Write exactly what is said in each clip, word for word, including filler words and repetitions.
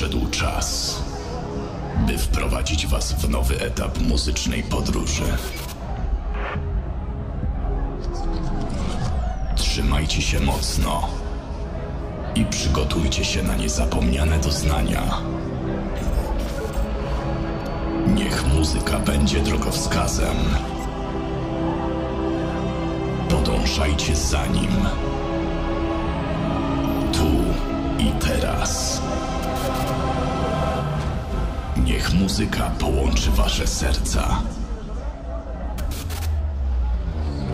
nadszedł czas, by wprowadzić was w nowy etap muzycznej podróży. Trzymajcie się mocno i przygotujcie się na niezapomniane doznania. Niech muzyka będzie drogowskazem. Podążajcie za nim. Tu i teraz. Niech muzyka połączy wasze serca.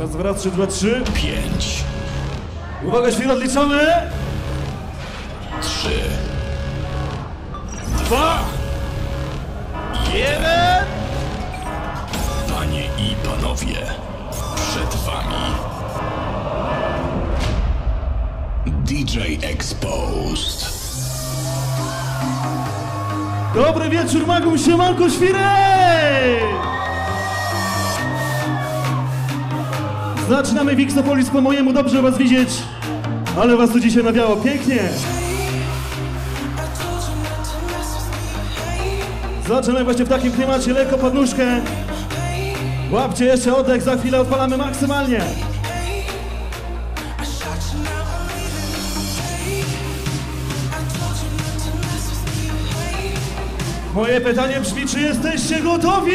Raz, dwa, trzy, dwa, trzy. Pięć. Uwaga, świetnie odliczamy. Trzy. Dwa. Jeden. Panie i panowie, przed wami D J Exposed. Dobry wieczór, Magnum, siemanko, świrej! Zaczynamy Vixopolis po mojemu, dobrze was widzieć, ale was tu dzisiaj nawiało pięknie. Zaczynamy właśnie w takim klimacie, lekko podnóżkę. Łapcie jeszcze oddech, za chwilę odpalamy maksymalnie. Moje pytanie brzmi, czy jesteście gotowi?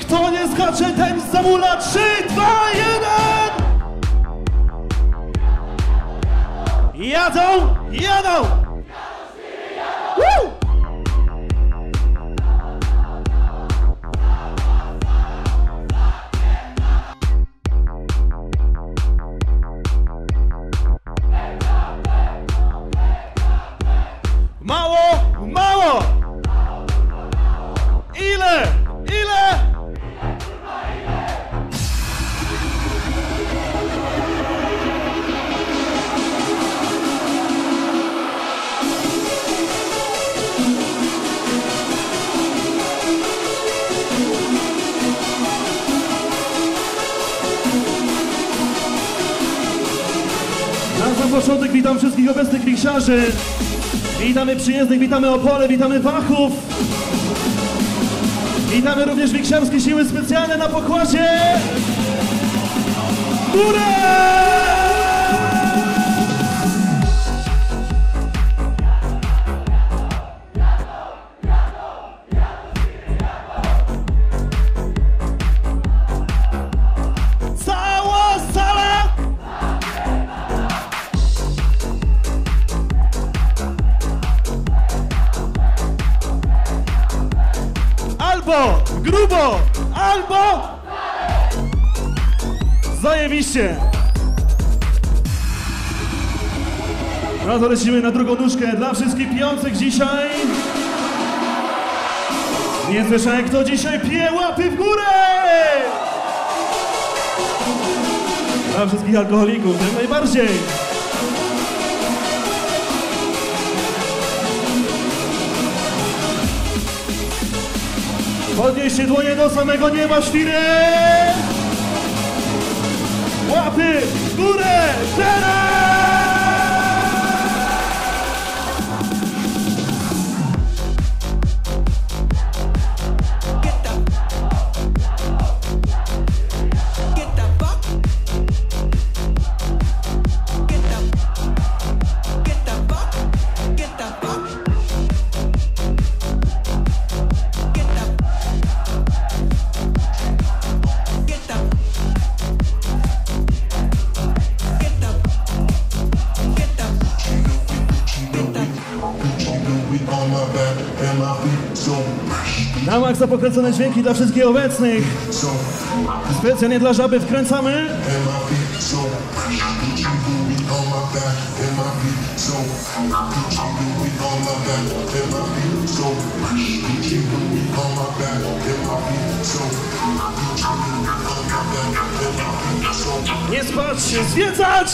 Kto nie skacze, ten zamula. Trzy, dwa, jeden! Jadą, jadą! Witam wszystkich obecnych wiksiarzy, witamy przyjezdnych, witamy Opole, witamy Wachów, witamy również wiksiarskie siły specjalne na pokładzie. Górę! Grubo! Albo! Zajebiście! No to lecimy na drugą nóżkę dla wszystkich pijących dzisiaj. Nie słyszałem, kto dzisiaj pije, łapy w górę! Dla wszystkich alkoholików, jak najbardziej! Podnieście dłonie do samego nieba, świry! Łapy w górę! Na maksa pokręcone dźwięki dla wszystkich obecnych. Specjalnie dla żaby wkręcamy. Nie spać się, zwiedzać!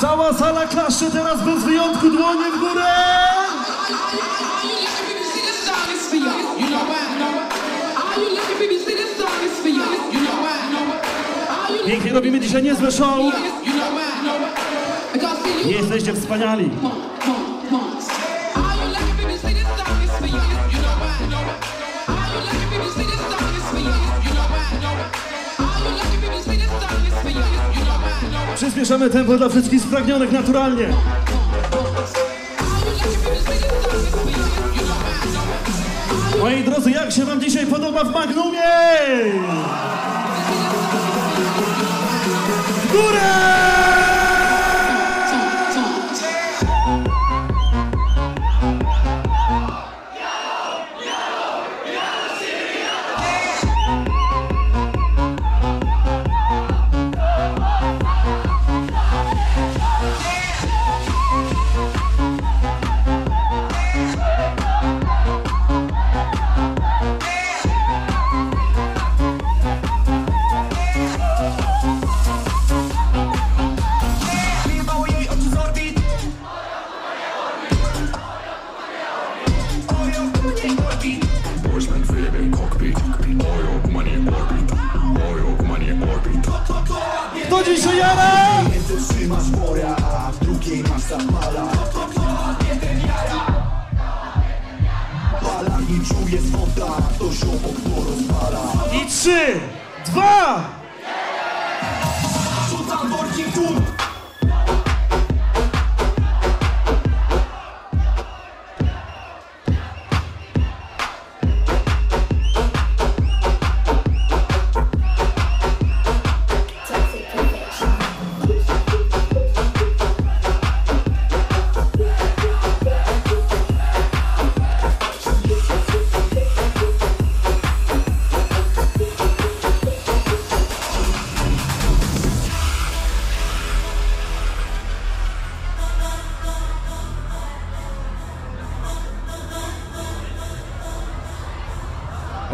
Cała sala klaszcze teraz bez wyjątku, dłonie w górę! Pięknie robimy dzisiaj niezłe show! Jesteście wspaniali! Przyspieszamy tempo dla wszystkich spragnionych naturalnie. Moi drodzy, jak się wam dzisiaj podoba w Magnumie? W górę!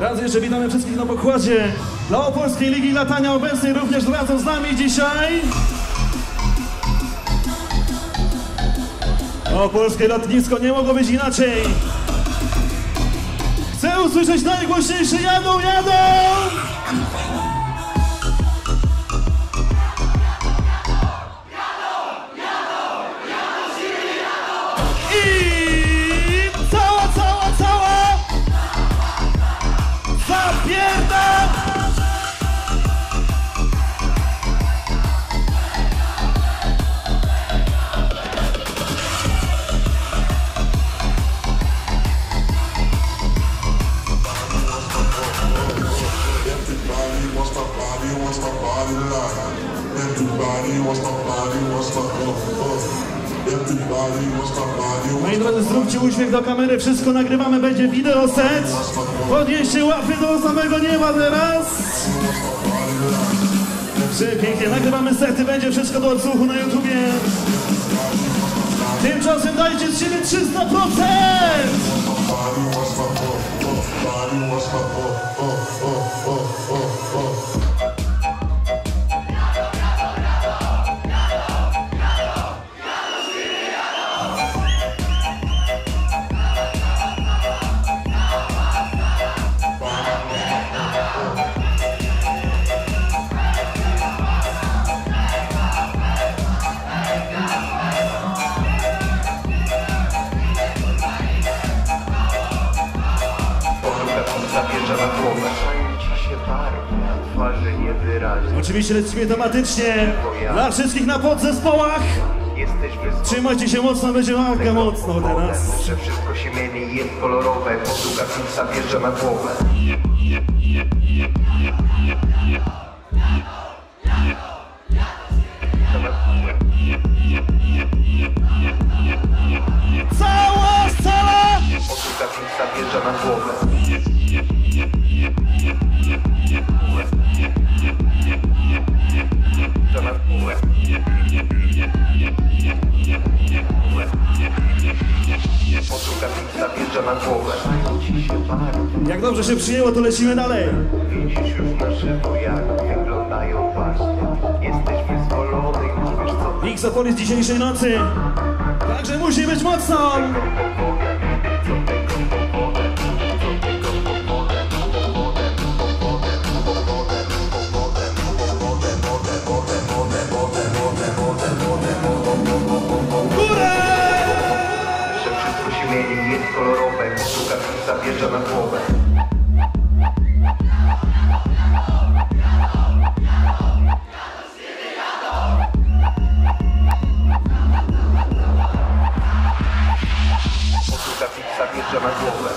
Raz jeszcze witamy wszystkich na pokładzie dla Opolskiej Ligi Latania, obecnej również razem z nami dzisiaj. Opolskie lotnisko, nie mogło być inaczej. Chcę usłyszeć najgłośniejszy jadą, jadą! Moi drodzy, zróbcie uśmiech do kamery, wszystko nagrywamy, będzie wideo set. Podnieście łapy do samego nieba teraz. Pięknie, nagrywamy sety, będzie wszystko do odsłuchu na YouTubie. Tymczasem dajcie z siebie trzysta procent! Oczywiście lecimy tematycznie dla wszystkich na podzespołach. Trzymajcie się mocno, będzie walka mocno teraz. Że wszystko się mieli, jest kolorowe, posługa pizza wjeżdża na głowę. Cała scena! Posługa pizza wjeżdża na głowę. się przyjęło, to lecimy dalej. Widzisz już nasze wojaki, wyglądają właśnie. Jesteśmy zwolony, już wiesz co. Vixopolis dzisiejszej nocy. Także musi być mocno. Zabierza na głowę. Posłucha pizza wjeżdża na głowę.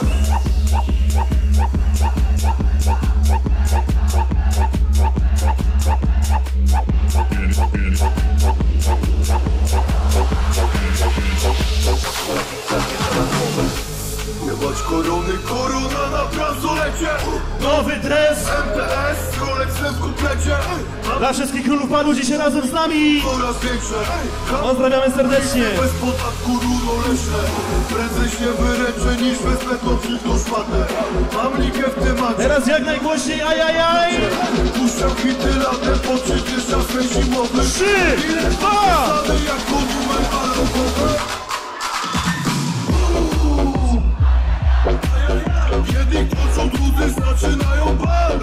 Jebać korony, korona na bransolecie. Nowy dres M T S, królek w komplecie. Dla wszystkich królów panu dzisiaj razem z nami. Coraz większe. Pozdrawiamy serdecznie. Bez podatku runo leśne. Prędzej się wyręczę niż wezmę to szmatę. Mam ligę w temacie. Teraz jak najgłośniej ajajaj. Puszczam hity latem, poczyt jeszcze swej zimowy. Trzy, dwa jako numer alarmowy. Jedni kończą, drudzy zaczynają bal.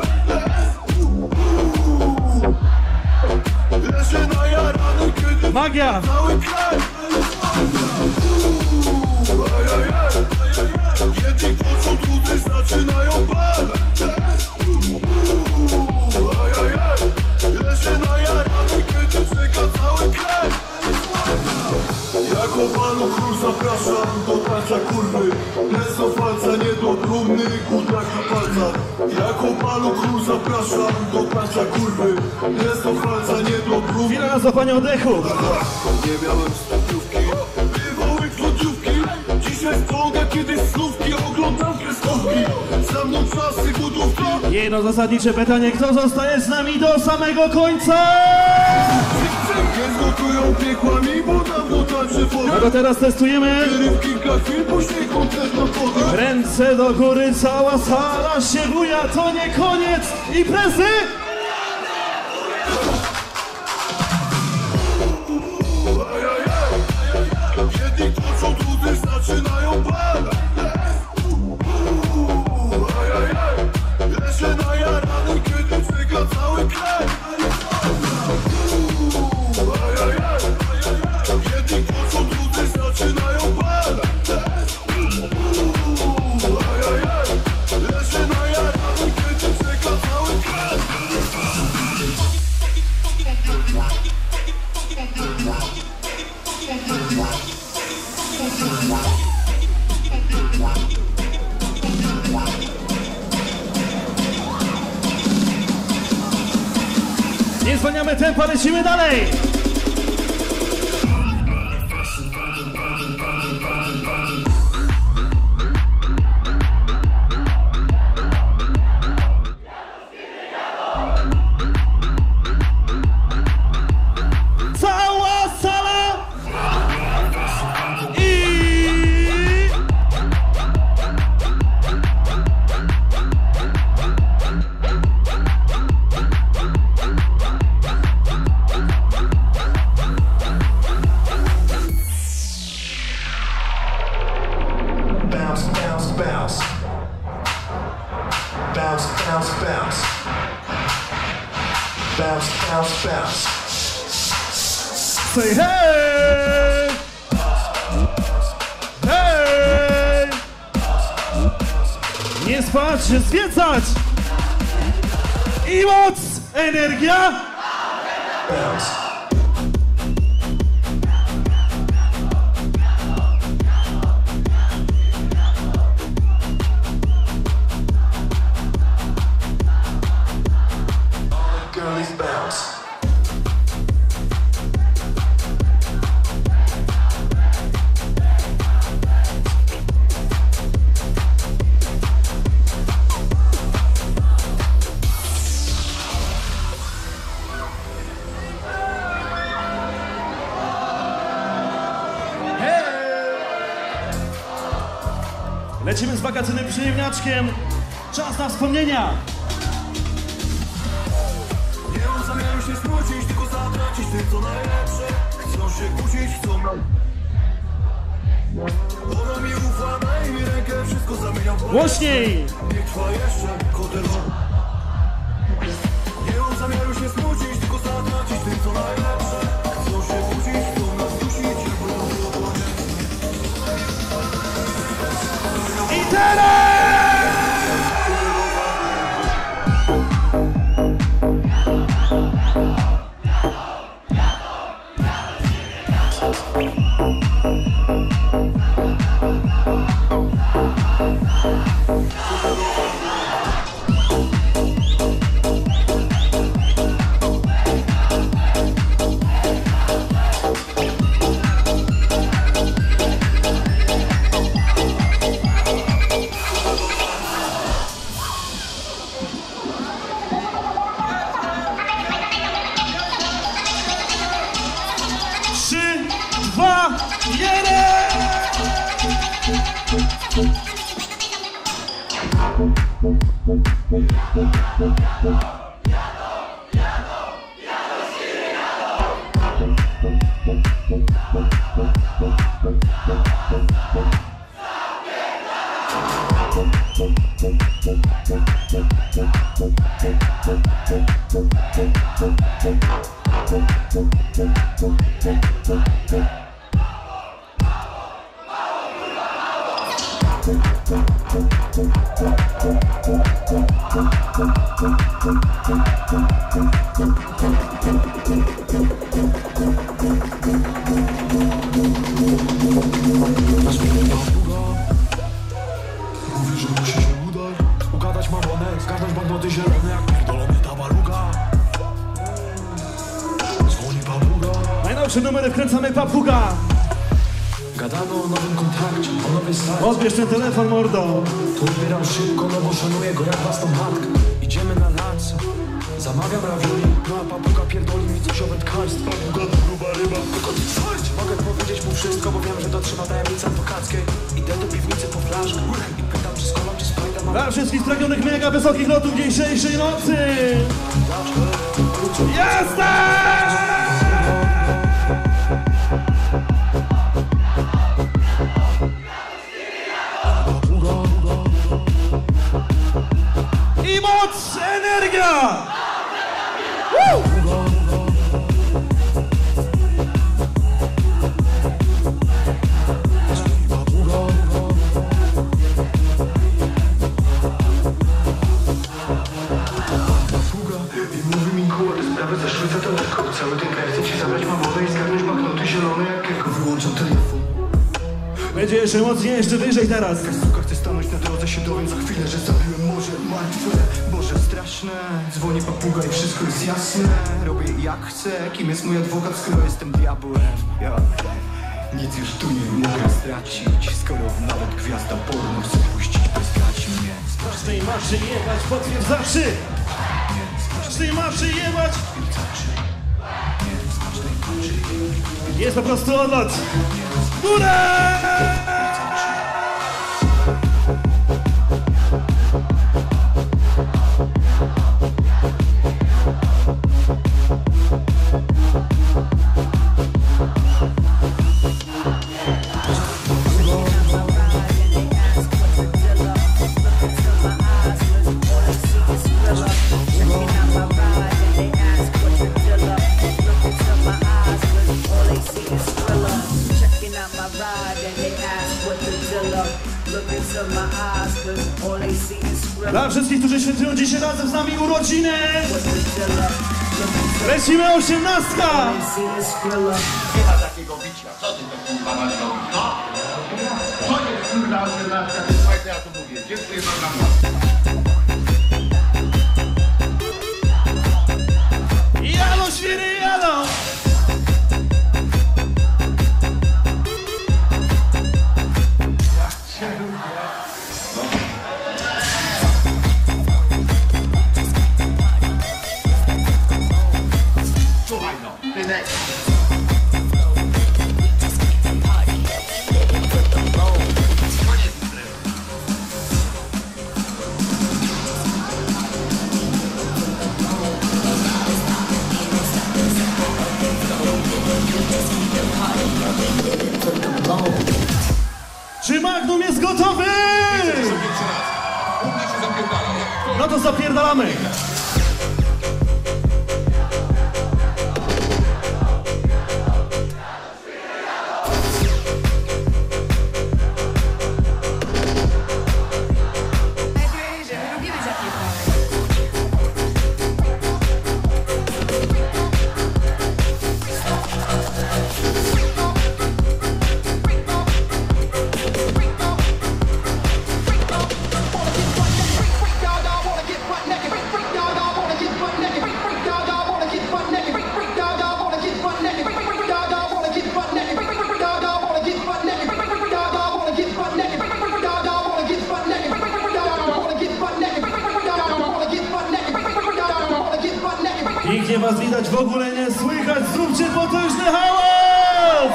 Leżę na jarany, kiedy magia cały kraj. Jedni kończą, drudzy zaczynają bal. Leżę na jarany, kiedy czeka cały kraj. Jako panu król zapraszam do tańca kurwy. Lecą palca nie do trumny, kudraka palca. Jako panu król zapraszam do tańca kurwy. Lecą palca nie do trumny. Chwila na złapanie oddechu. Nie miałem studiówki, bywały klodziówki. Dzisiaj wciąga kiedyś snówki, oglądam kreskówki. Za mną czasy budówki. Jedno zasadnicze pytanie, kto zostaje z nami do samego końca? Nie zgotują piekłami, bo dawno tańczy wodę. No to teraz testujemy. Ręce do góry, cała sala się buja, to nie koniec imprezy! Jedni kończą, drudzy zaczynają bal. Leżę na jarany, kiedy cyga cały kraj. Jedni kończą, drudzy zaczynają bal. Leżę na jarany, kiedy cyga cały kraj. Nie zwalniamy tempa, lecimy dalej! Zwiedzać! I moc! Energia! Lecimy z wakacyjnym przyjemniaczkiem. Czas na wspomnienia! Nie mam zamiaru się smucić, tylko zatracić tym, co najlepsze. Chcą się kłócić, chcą... Ona mi ufa, daj mi rękę, wszystko zamieniam w... Głośniej! Niech trwa jeszcze, kotyla. Nie mam zamiaru się smucić, tylko zatracić tym, co najlepsze. Chcą się kłócić, chcą nas dusić, jak będą... I teraz! Mocniej, jeszcze wyżej teraz. Jakaś suka chce stanąć na drodze, się dowiem za chwilę, że zabiłem morze martwe. Boże straszne, dzwoni papuga i wszystko jest jasne. Robię jak chcę, kim jest mój adwokat, skoro jestem diabłem. Ja nic już tu nie mogę stracić, skoro nawet gwiazda porno chce puścić, by straci mnie. Z prostej maszy jebać, potwierdzaczy. Z prostej maszy jebać. Jest po prostu odlot. Góra! Dla wszystkich, którzy świętują dzisiaj razem z nami urodziny! Lecimy osiemnastka! Nie ma takiego bicia. Co ty to kurwa masz robić, no? Co jest kurwa osiemnastka? Słuchajcie, ja to mówię. Dziękuję wam. Jalo, świry, jalo! Magnum jest gotowy! No to zapierdalamy! Pięknie was widać, w ogóle nie słychać, zróbcie potężny hałas!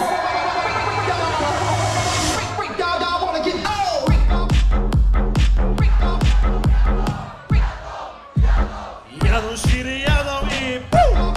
Jadą świry, jadą i pum!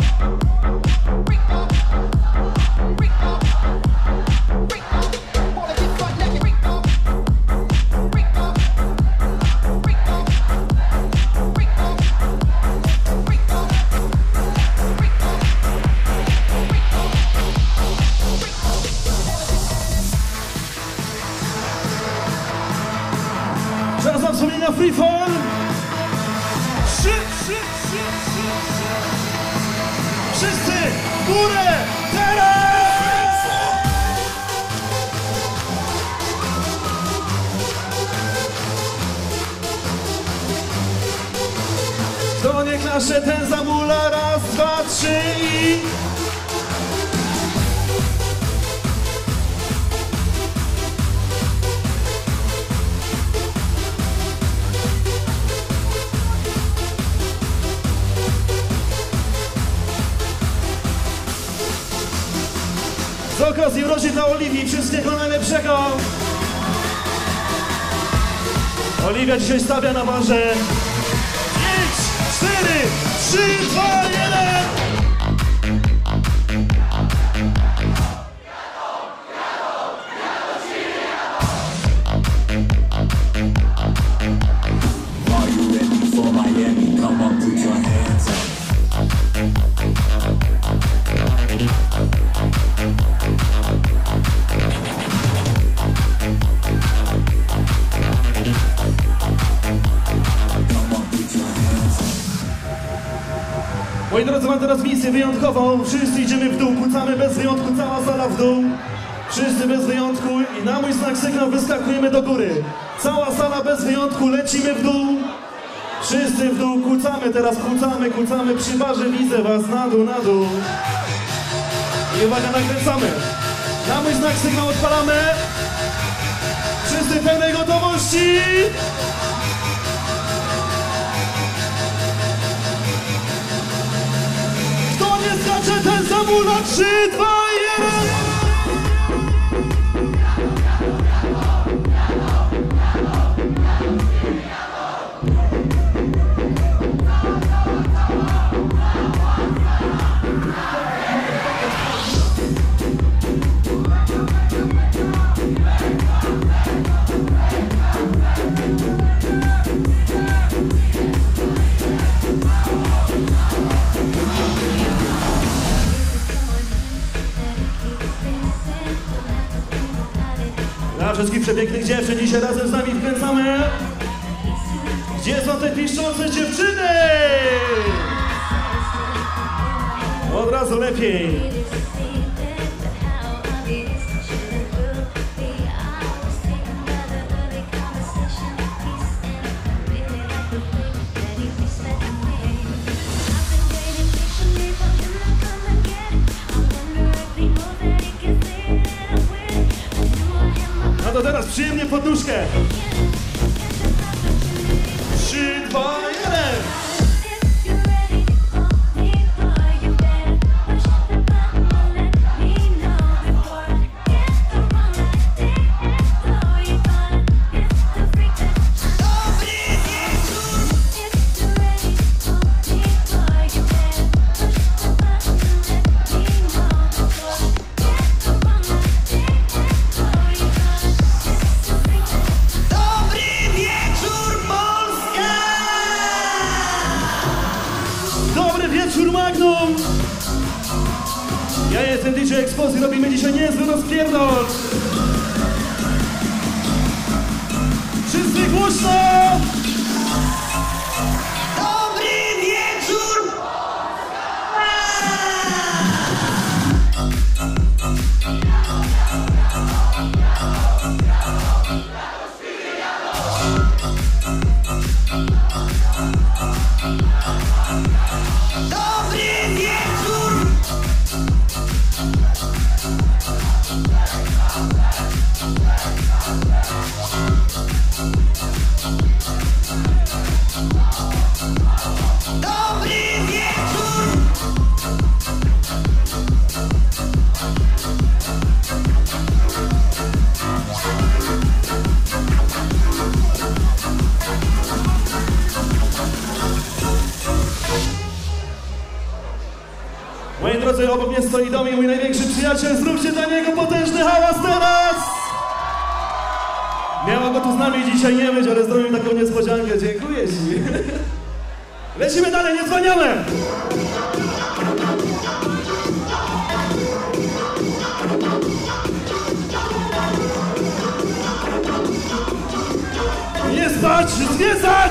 Nasze ten zamula, raz, dwa, trzy i... Z okazji urodzin dla Oliwii, wszystkiego najlepszego! Oliwia dzisiaj stawia na marze. cztery, trzy, dwa, jeden! Moi drodzy, mam teraz misję wyjątkową. Wszyscy idziemy w dół, kucamy bez wyjątku, cała sala w dół. Wszyscy bez wyjątku i na mój znak sygnał wyskakujemy do góry. Cała sala bez wyjątku, lecimy w dół. Wszyscy w dół, kucamy teraz, kucamy, kucamy. Przy barze widzę was, na dół, na dół. I uwaga, nakręcamy. Na mój znak sygnał odpalamy. Wszyscy pełnej gotowości. Znaczy ten zamula, trzy, dwa, jeden! Wszystkich przepięknych dziewczyn dzisiaj razem z nami wkręcamy. Gdzie są te piszczące dziewczyny? Od razu lepiej. To teraz przyjemnie poduszkę. trzy, dwa, jeden. Dobry wieczór, Magnum! Ja jestem D J Exposy, robimy dzisiaj niezły rozpierdol! Wszyscy głośno! Dobry wieczór! Dobry wieczór! Dobry wieczór! Moi drodzy, obok mnie stoi Domi, mój największy przyjaciel. Zróbcie dla niego potężny hałas teraz! Miała go tu z nami dzisiaj nie być, ale zrobił taką niespodziankę. Dziękuję ci. Lecimy dalej, nie zwaniamy! Nie stać, zwiedzać!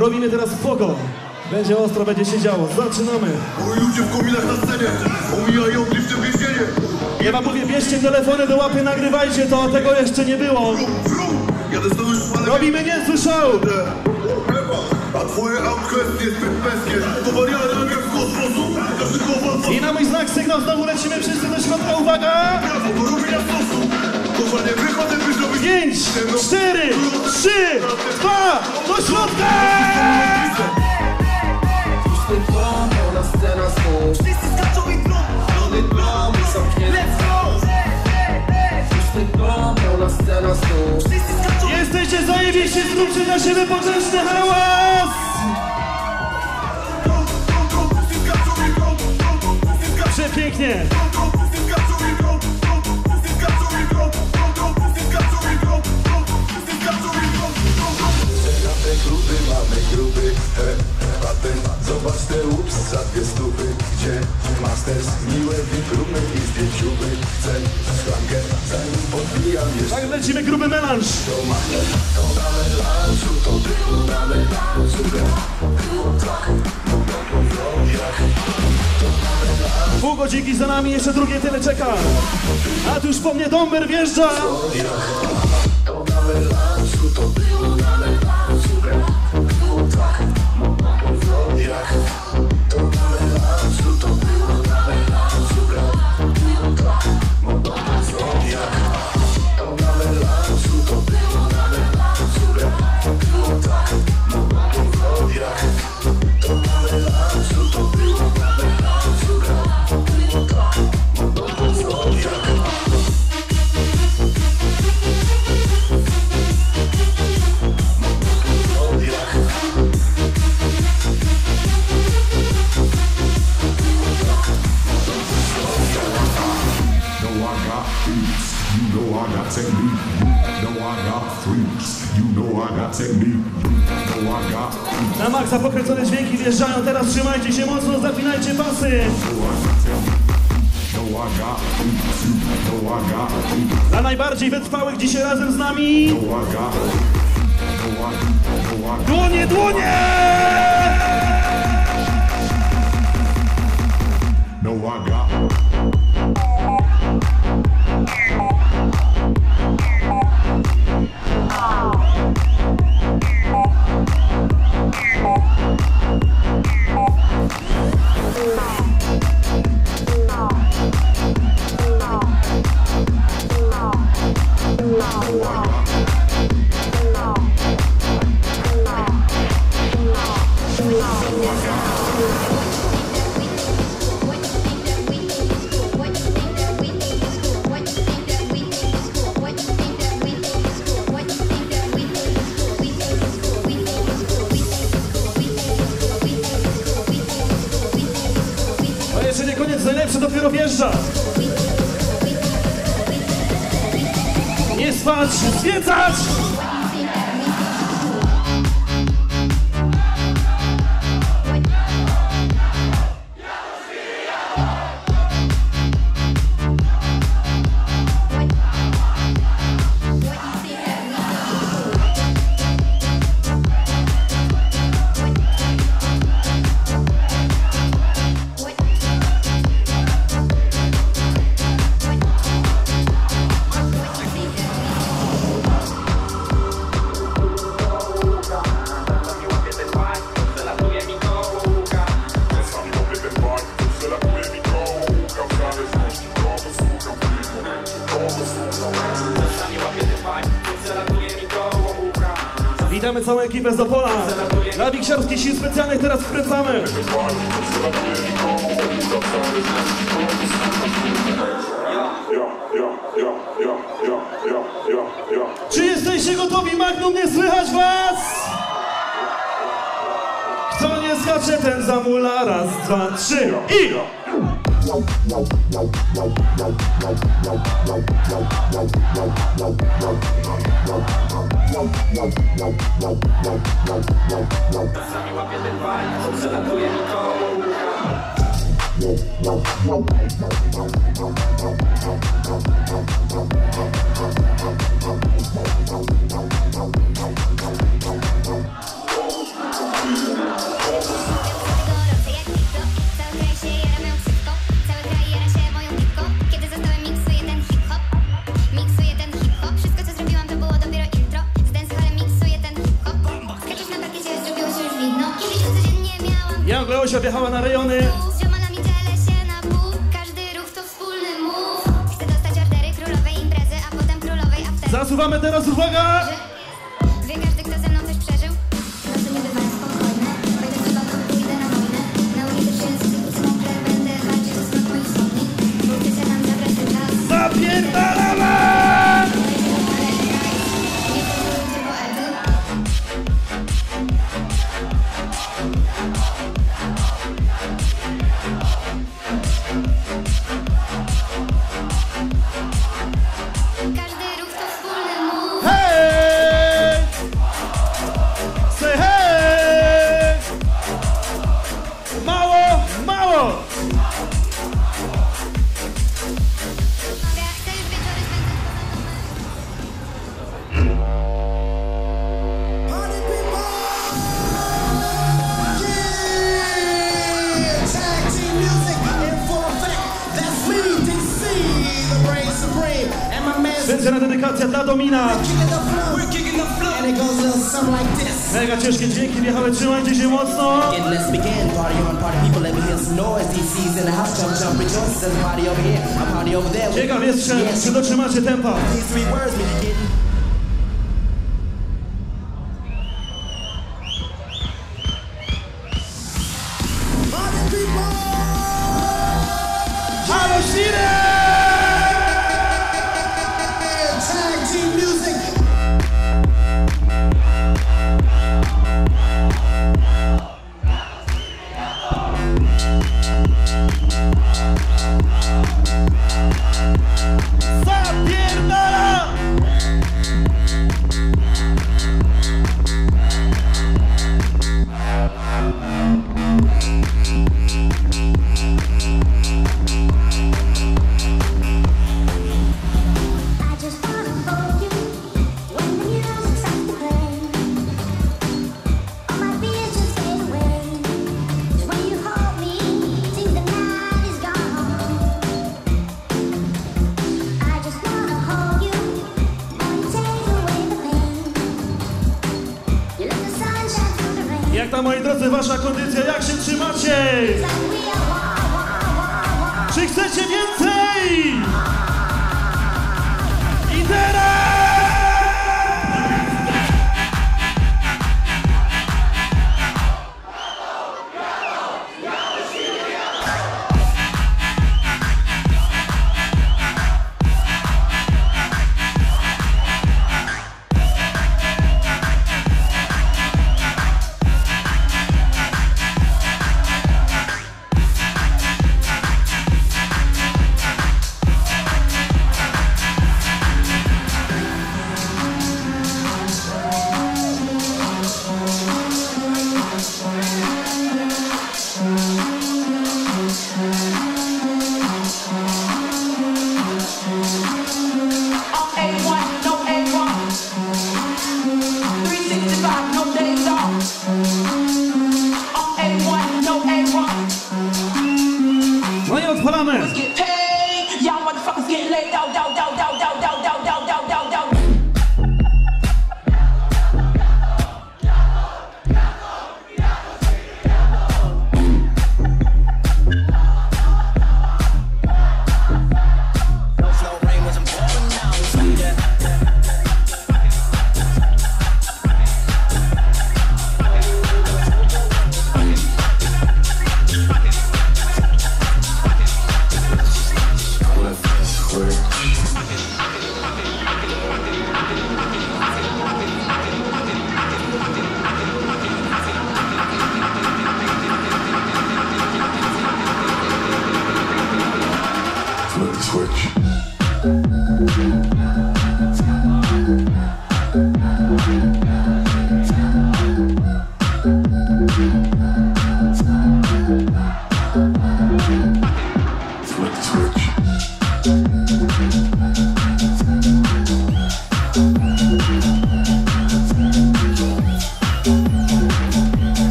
Robimy teraz pogo. Będzie ostro, będzie się działo. Zaczynamy. Oj, ludzie w kominach na scenie. Umijają bliższe więzienie. Ja wam mówię, bierzcie telefony do łapy, nagrywajcie to. Tego jeszcze nie było. Robimy niezły show. A twoje auto jest niezbyt peskie. To wariaty robią w kosmosu. I na mój znak sygnał znowu lecimy wszyscy do środka. Uwaga! Pięć, cztery, trzy, dwa, do środka! Wszyscy skaczą i drum, let's go! Jesteście zajebiście, zróbcie na siebie potężny hałas! Przepięknie! Gruby, mamy gruby, he, a ten, zobacz te ups, za dwie stówy, gdzie masters, miłe witrumy i zdjęciuby, chcę szlankę, zanim podbijam jeszcze. Tak lecimy, gruby melanż. To mamy, to na melanżu, to tylko na melanżu, pół godzinki za nami, jeszcze drugie tyle czeka, a tu już po mnie Domber wjeżdża. To na melanżu, to tylko na melanżu. got beats, you know I got technique. You know I got freaks, you know I got technique. You know I got freaks. Na maksa pokręcone dźwięki wjeżdżają, teraz trzymajcie się mocno, zapinajcie pasy. Dla najbardziej wytrwałych dzisiaj razem z nami dłonie, dłonie! Całą ekipę z Opola. Dla Wiksiarskich Sił Specjalnych teraz wkręcamy. Czy jesteście gotowi? Magnum, nie słychać was! Kto nie skacze, ten zamula. Raz, dwa, trzy i... Yo, yo, yo, yo, yo, yo, yo, yo, yo, yo, yo, yo, yo, yo, yo. Czasami łapię ten baj, przelatuje mi koło ucha. Leosia wjechała na rejony. Z ziomalami dzielę się na pół. Każdy ruch to wspólny mów. Chcę dostać ordery królowej imprezy, a potem królowej aftery. Zasuwamy teraz, uwaga! Wie każdy, kto ze mną coś przeżył. Noce nie bywają spokojne. Wejdę z babą, pójdę na wojnę. Na ulicy wszyscy smoker. Będę walczyć o smak moich wspomni. Bo chcecie nam zabrać ten czas. Zapierdalamy! Mega ciężkie dźwięki wjechały, trzymajcie się mocno. Ciekaw jest, czy, czy dotrzymacie tempa. Halo, Sire! piękna, moi drodzy, wasza kondycja. Jak się trzymacie? Czy chcecie więcej? I teraz!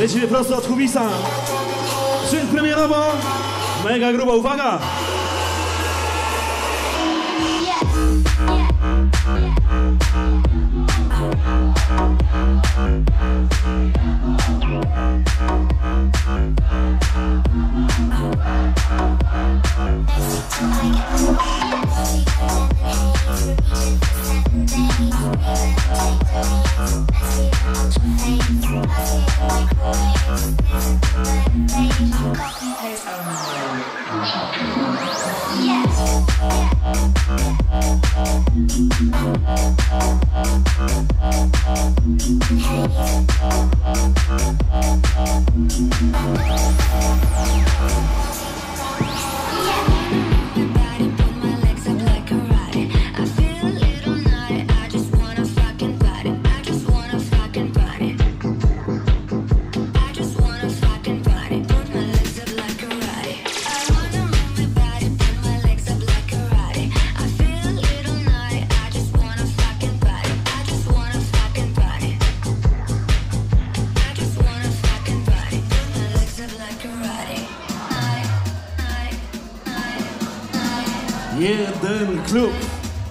Lecimy prosto od Hubisa. Przed premierowo. Mega gruba uwaga. Jeden klub,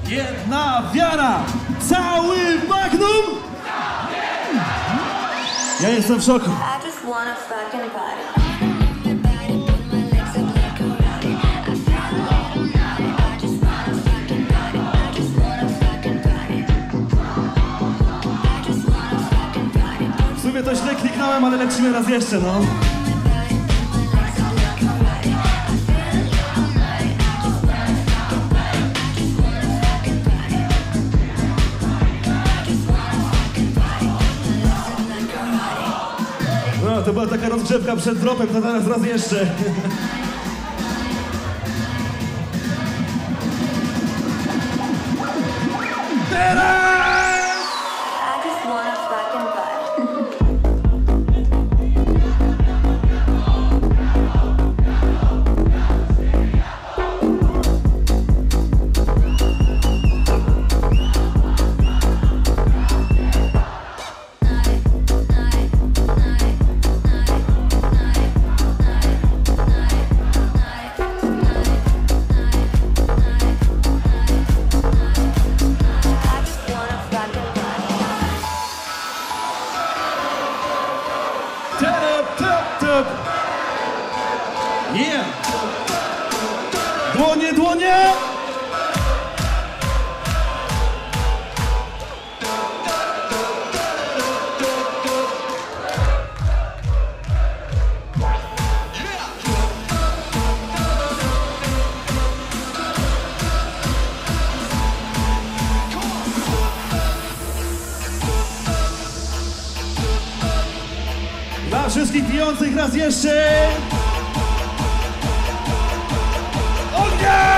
jedna wiara, cały Magnum! Ja jestem w szoku. W sumie to źle kliknąłem, ale lecimy raz jeszcze, no. To była taka rozgrzewka przed dropem, to teraz raz jeszcze. wszystkich pijących raz jeszcze! Ognia!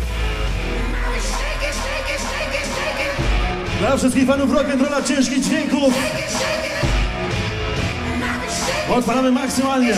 Dla wszystkich fanów rock'n'rolla ciężkich dźwięków odpalamy maksymalnie.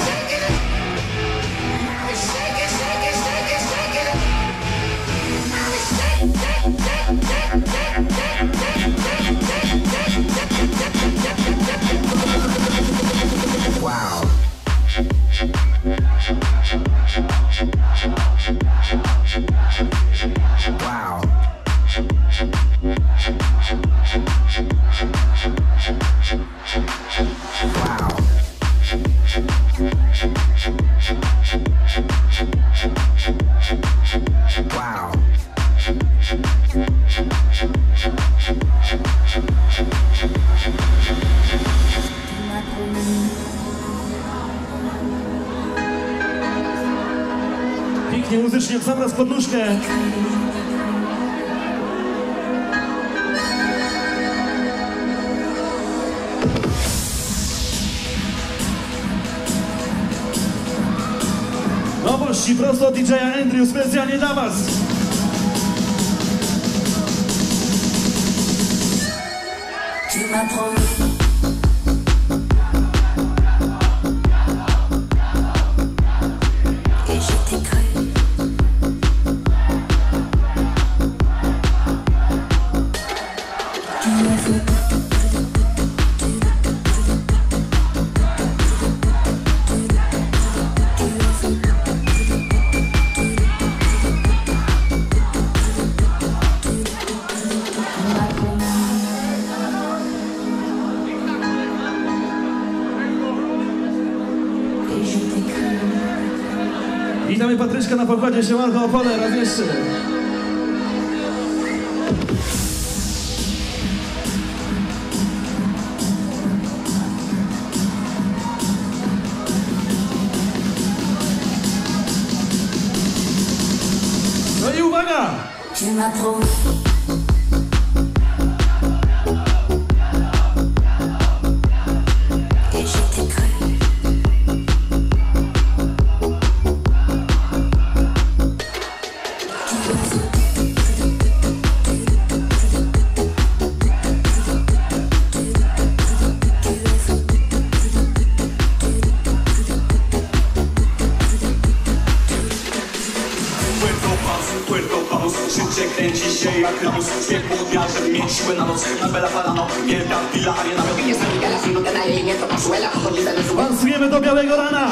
Muzycznie w sam raz pod nóżkę. Nowości prosto od D J Andrew specjalnie dla was. Witamy Patryczka na pokładzie, siemanko Opole, raz jeszcze. No i uwaga! Pansujemy do białego rana.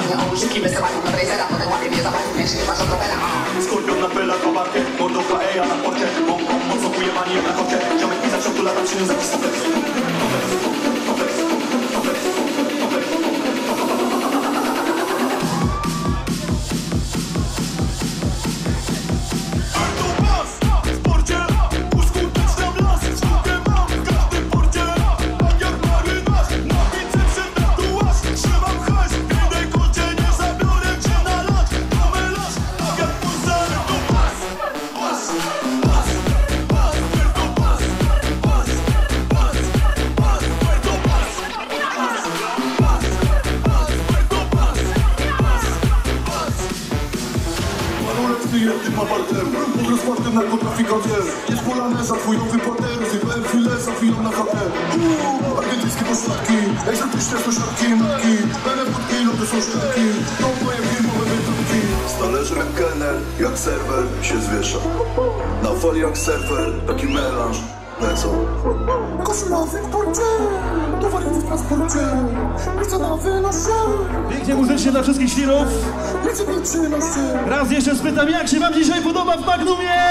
Jak serwer, taki melanż, lecą. Koszulowym porcie, towarów w transporcie, liczę na wynosie. Pięknie muzycznie dla wszystkich świrów. Raz jeszcze spytam, jak się wam dzisiaj podoba w Magnumie?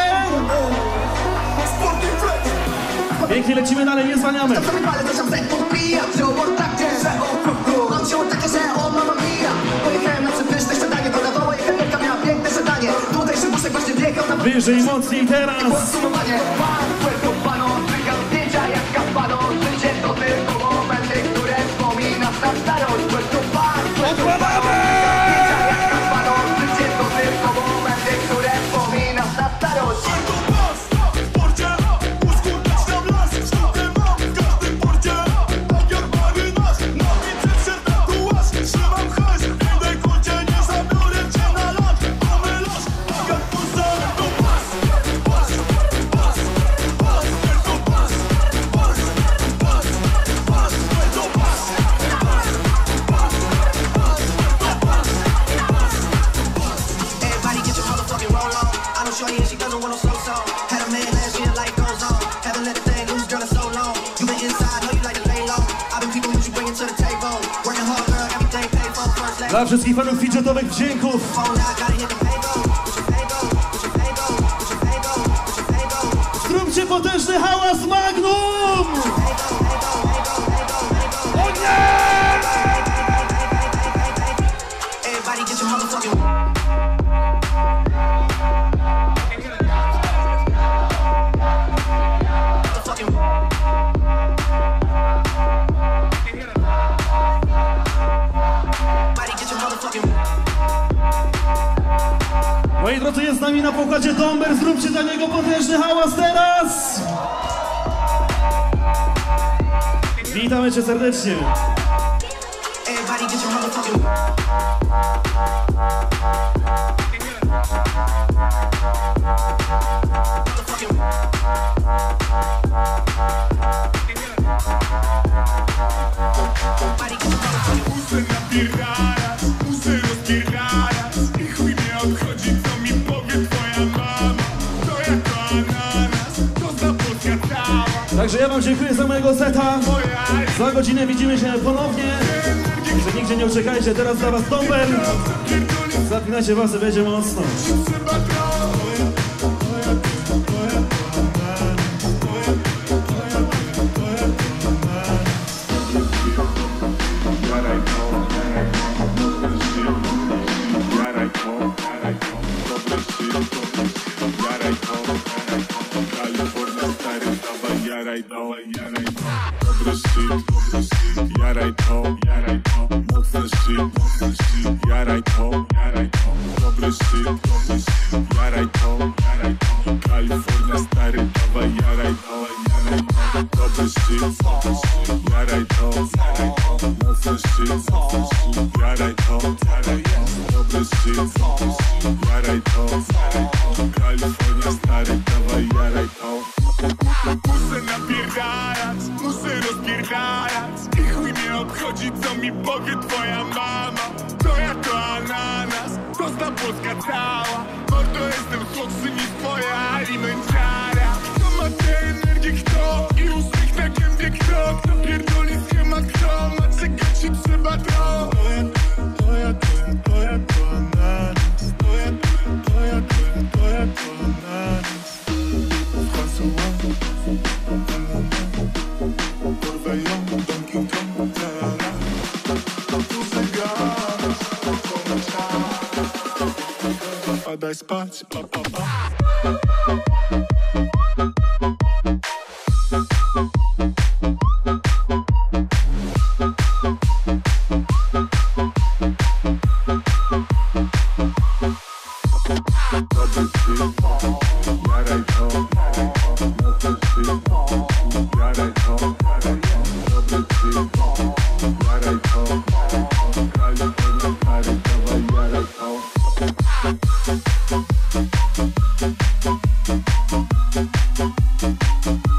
Pięknie lecimy dalej, nie zwalniamy. Wyżej, mocniej teraz! Dla wszystkich panów widżetowych wdzięków! Zróbcie potężny hałas Magnum! O nie! Moi drodzy, jest z nami na pokładzie Domber, zróbcie dla niego potężny hałas teraz! Witamy cię serdecznie! Także ja wam dziękuję za mojego seta. Za godzinę widzimy się ponownie. Także nigdzie nie uciekajcie, teraz dla was Domber. Zapinajcie was, będzie mocno. We'll be right back.